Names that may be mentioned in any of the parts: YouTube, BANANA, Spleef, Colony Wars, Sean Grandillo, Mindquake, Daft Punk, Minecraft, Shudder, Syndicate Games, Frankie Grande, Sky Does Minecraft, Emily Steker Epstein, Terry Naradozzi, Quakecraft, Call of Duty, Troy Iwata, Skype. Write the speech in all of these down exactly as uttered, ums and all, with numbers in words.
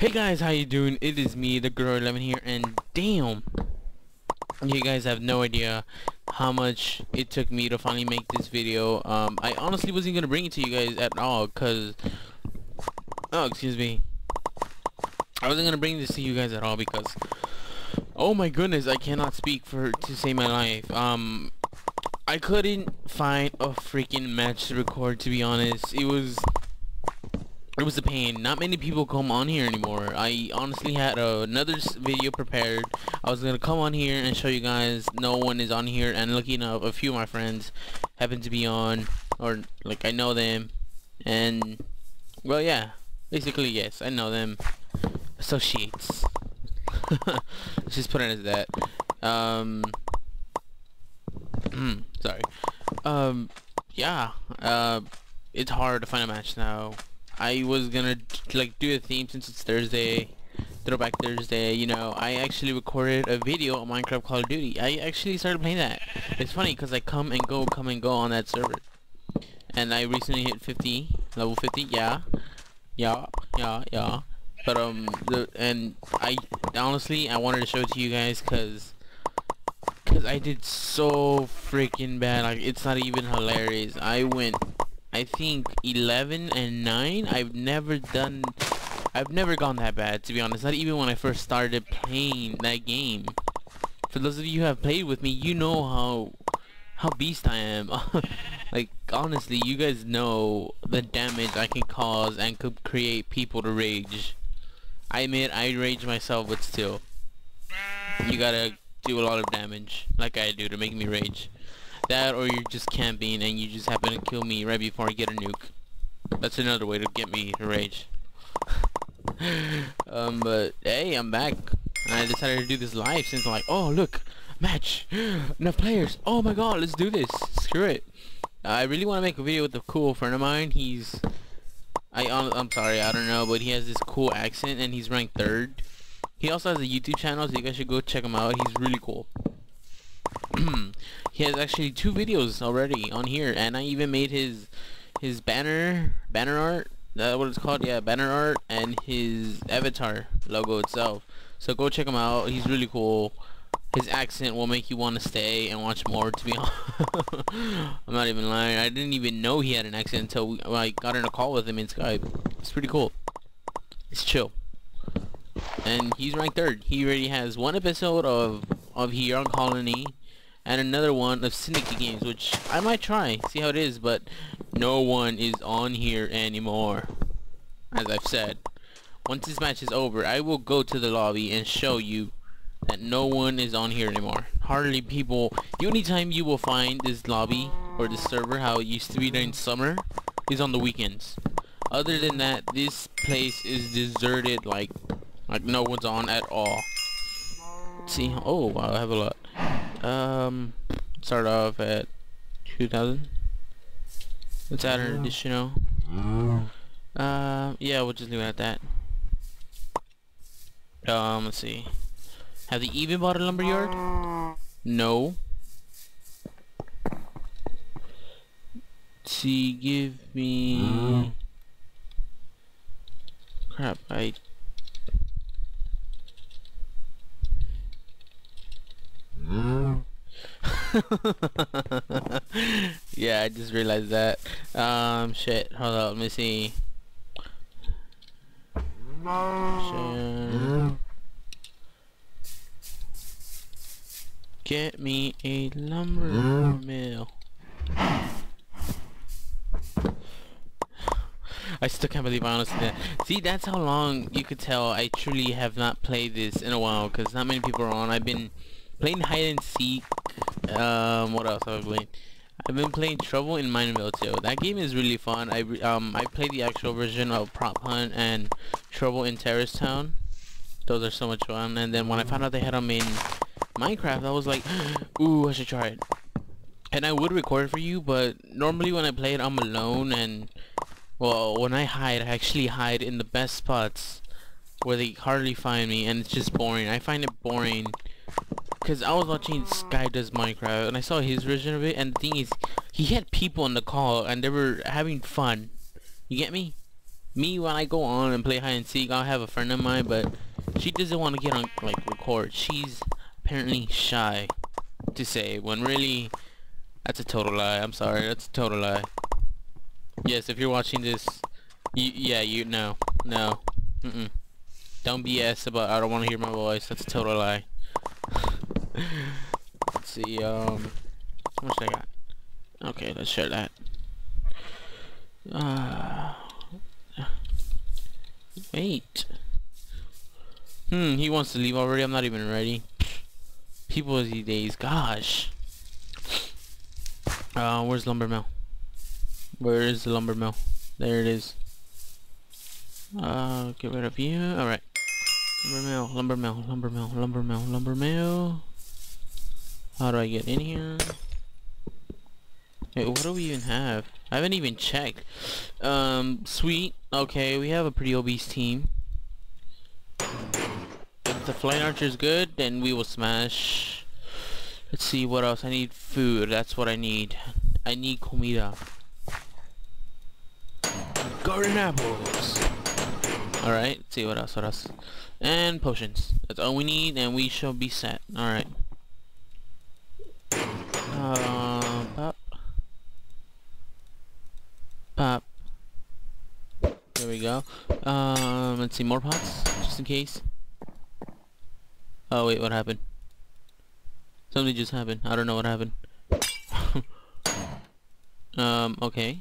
Hey guys, how you doing? It is me, Th three Guerrero eleven here, and damn, you guys have no idea how much it took me to finally make this video. Um, I honestly wasn't gonna bring it to you guys at all, cause oh, excuse me, I wasn't gonna bring this to you guys at all because oh my goodness, I cannot speak for to save my life. Um, I couldn't find a freaking match to record. To be honest, it was. It was a pain. Not many people come on here anymore. I honestly had uh, another video prepared. I was gonna come on here and show you guys. No one is on here, and lucky enough, a few of my friends happen to be on, or like I know them, and well, yeah, basically yes, I know them. Associates. Let's just put it as that. Um. sorry. Um. Yeah. Uh. It's hard to find a match now. I was gonna like do a theme since it's Thursday, Throwback Thursday. You know, I actually recorded a video on Minecraft Call of Duty. I actually started playing that. It's funny because I come and go, come and go on that server. And I recently hit fifty, level fifty. Yeah, yeah, yeah, yeah. But um, the, and I honestly I wanted to show it to you guys because because I did so freaking bad. Like it's not even hilarious. I went. I think eleven and nine. I've never done I've never gone that bad, to be honest, not even when I first started playing that game. For those of you who have played with me, you know how how beast I am. Like honestly, you guys know the damage I can cause and could create people to rage. I admit I rage myself, but still you gotta do a lot of damage like I do to make me rage. That, or you're just camping and you just happen to kill me right before I get a nuke. That's another way to get me to rage. um, but hey, I'm back. And I decided to do this live since I'm like, oh look, match, enough players. Oh my god, let's do this. Screw it. I really want to make a video with a cool friend of mine. He's, I, I'm sorry, I don't know, but he has this cool accent and he's ranked third. He also has a YouTube channel, so you guys should go check him out. He's really cool. He has actually two videos already on here, and I even made his his banner banner art, that's what it's called, yeah, banner art, and his avatar logo itself. So go check him out. He's really cool. His accent will make you want to stay and watch more, to be honest. I'm not even lying. I didn't even know he had an accent until we, well, I got in a call with him in Skype. It's pretty cool. It's chill. And he's ranked third. He already has one episode of of Here on Colony, and another one of Syndicate Games, which I might try, see how it is, but no one is on here anymore. As I've said, once this match is over, I will go to the lobby and show you that no one is on here anymore. Hardly people. The only time you will find this lobby or this server how it used to be during summer is on the weekends. Other than that, this place is deserted, like like no one's on at all. Let's see, oh wow, I have a lot. Um, start off at two thousand. Let's add an additional. Um, uh, yeah, we'll just leave it at that. Um, let's see. Have they even bought a lumberyard? No. Let's see, give me. Crap, I. Yeah, I just realized that. Um, shit. Hold up. Let me see. Share. Get me a lumber mill. I still can't believe I honestly did that. See, that's how long you could tell I truly have not played this in a while, because not many people are on. I've been playing hide and seek. Um, what else have I played? I've been playing Trouble in Mineville too. That game is really fun. I re um I played the actual version of Prop Hunt and Trouble in Terrace Town. Those are so much fun. And then when I found out they had them in Minecraft, I was like, ooh, I should try it. And I would record it for you, but normally when I play it, I'm alone. And well, when I hide, I actually hide in the best spots where they hardly find me, and it's just boring. I find it boring. Because I was watching Sky Does Minecraft and I saw his version of it, and the thing is he had people on the call and they were having fun. You get me? me, when I go on and play hide and seek, I'll have a friend of mine, but she doesn't want to get on, like, record. She's apparently shy to say, when really, that's a total lie. I'm sorry, that's a total lie. Yes, if you're watching this, you, yeah, you, no, no, mm-mm. Don't B S about, I don't want to hear my voice. That's a total lie. Let's see, um, how much I got? Okay, let's share that. Uh, wait. Hmm, he wants to leave already. I'm not even ready. People these days, gosh. Uh, where's lumber mill? Where is the lumber mill? There it is. Uh, get rid of you. All right. Lumber mill, lumber mill, lumber mill, lumber mill, lumber mill. How do I get in here? Wait, what do we even have? I haven't even checked. Um, sweet. Okay, we have a pretty obese team. If the flying archer is good, then we will smash. Let's see what else. I need food. That's what I need. I need comida. Garden apples. All right. Let's see what else. What else? And potions. That's all we need, and we shall be set. All right. Uh, pop. Pop. There we go. Um, let's see, more pots, just in case. Oh wait, what happened? Something just happened. I don't know what happened. um, okay.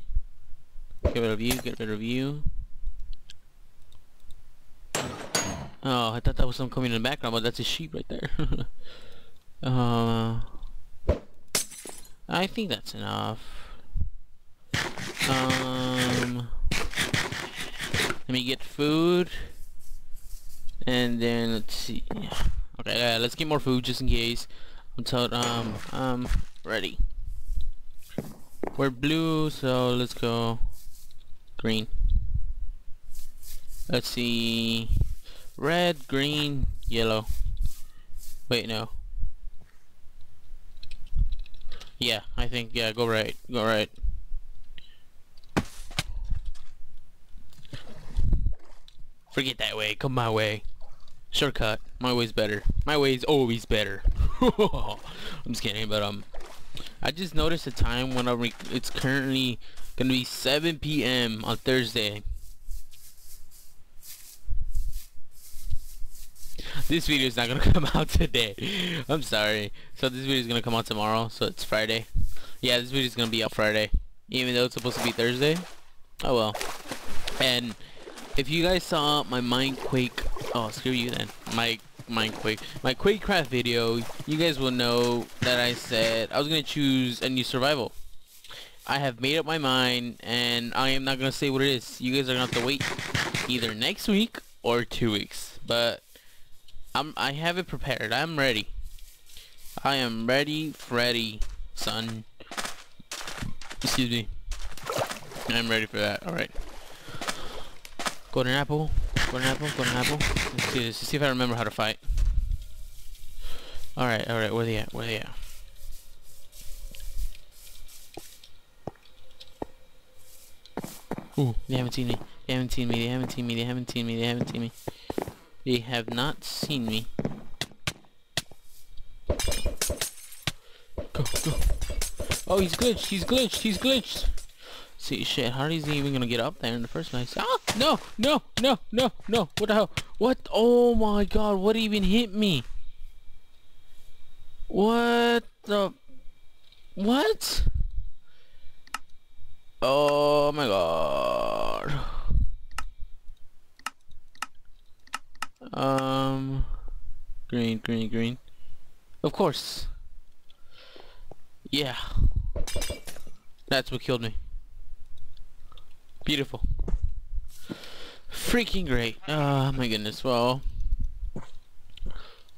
Get rid of you, get rid of you. Oh, I thought that was something coming in the background, but that's a sheep right there. uh, I think that's enough. Um, let me get food, and then let's see. Okay, yeah, let's get more food just in case. I'm told um I'm ready. We're blue, so let's go green. Let's see, red, green, yellow. Wait, no. Yeah, I think yeah. Go right, go right. Forget that way, come my way. Shortcut. My way's better. My way's always better. I'm just kidding, but um I just noticed the time when I re it's currently gonna be seven P M on Thursday. This video is not gonna come out today. I'm sorry. So this video is gonna come out tomorrow, so it's Friday. Yeah, this video is gonna be out Friday. Even though it's supposed to be Thursday. Oh well. And if you guys saw my Mindquake, oh screw you then, my Mindquake, my Quakecraft video, you guys will know that I said I was gonna choose a new survival. I have made up my mind, and I am not gonna say what it is. You guys are gonna have to wait either next week or two weeks. But I'm I have it prepared. I'm ready. I am ready, Freddy, son. Excuse me. I'm ready for that. All right. Golden apple, golden apple, golden apple. Let's do this. Let's see if I remember how to fight. Alright, alright, where they at? Where they at? Ooh, they haven't seen me. They haven't seen me. They haven't seen me. They haven't seen me. They haven't seen me. They have not seen me. Go, go. Oh, he's glitched. He's glitched. He's glitched. See, shit, how is he even gonna get up there in the first place? Ah! No! No! No! No! No! What the hell? What? Oh my god, what even hit me? What the... What? Oh my god. Um... Green, green, green. Of course. Yeah. That's what killed me. Beautiful. Freaking great. Oh my goodness. Well,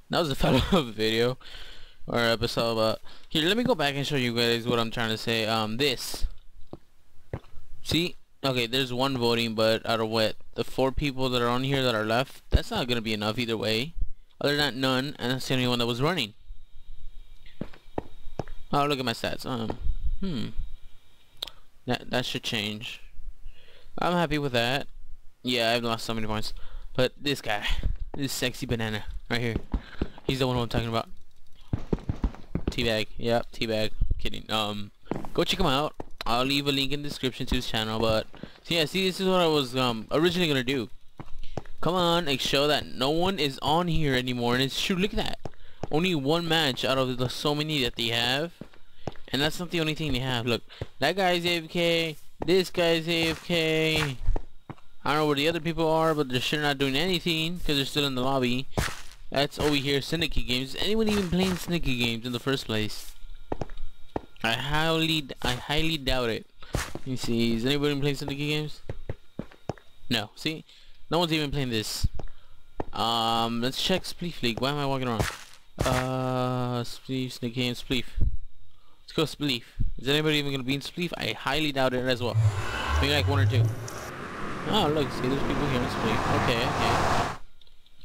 that was the final of the video or episode, but here, let me go back and show you guys what I'm trying to say. Um this, see, okay, there's one voting, but out of what, the four people that are on here that are left, that's not gonna be enough either way. Other than none, and that's the only one that was running. Oh, look at my stats. Um hmm that that should change. I'm happy with that. Yeah, I've lost so many points. But this guy, this sexy banana right here, he's the one I'm talking about. T-Bag. Yep, T-Bag. Kidding. Um, go check him out. I'll leave a link in the description to his channel. But yeah, see, this is what I was um originally gonna do. Come on, and show that no one is on here anymore. And it's true. Look at that. Only one match out of the so many that they have, and that's not the only thing they have. Look, that guy's A F K. This guy's A F K. I don't know where the other people are, but they're sure not doing anything because they're still in the lobby. That's over here, Syndicate Games. Is anyone even playing Syndicate Games in the first place? I highly, I highly doubt it. Let me see, is anybody playing Syndicate Games? No. See, no one's even playing this. Um, let's check Spleef League. Why am I walking around? Uh, Spleef, Syndicate Games, Spleef. Let's go Spleef. Is anybody even gonna be in Spleef? I highly doubt it as well. Maybe like one or two. Oh look, see there's people here in Spleef. Okay, okay.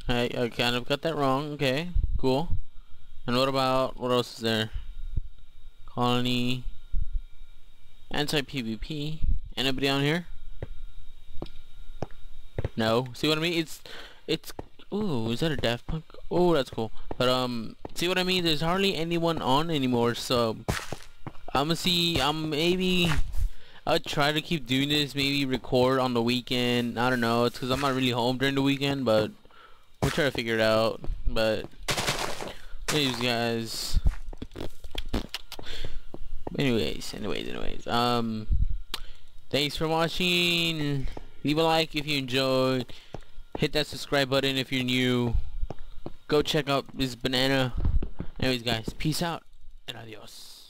I, I kind of got that wrong. Okay, cool. And what about, what else is there? Colony. Anti-P V P. Anybody on here? No. See what I mean? It's, it's, ooh, is that a Daft Punk? Oh, that's cool. But um, see what I mean? There's hardly anyone on anymore, so I'ma see, I'm maybe, I'll try to keep doing this, maybe record on the weekend. I don't know, it's because I'm not really home during the weekend, but we'll try to figure it out. But anyways, guys, anyways, anyways, anyways, um, thanks for watching. Leave a like if you enjoyed, hit that subscribe button if you're new, go check out this banana. Anyways, guys, peace out, and adios.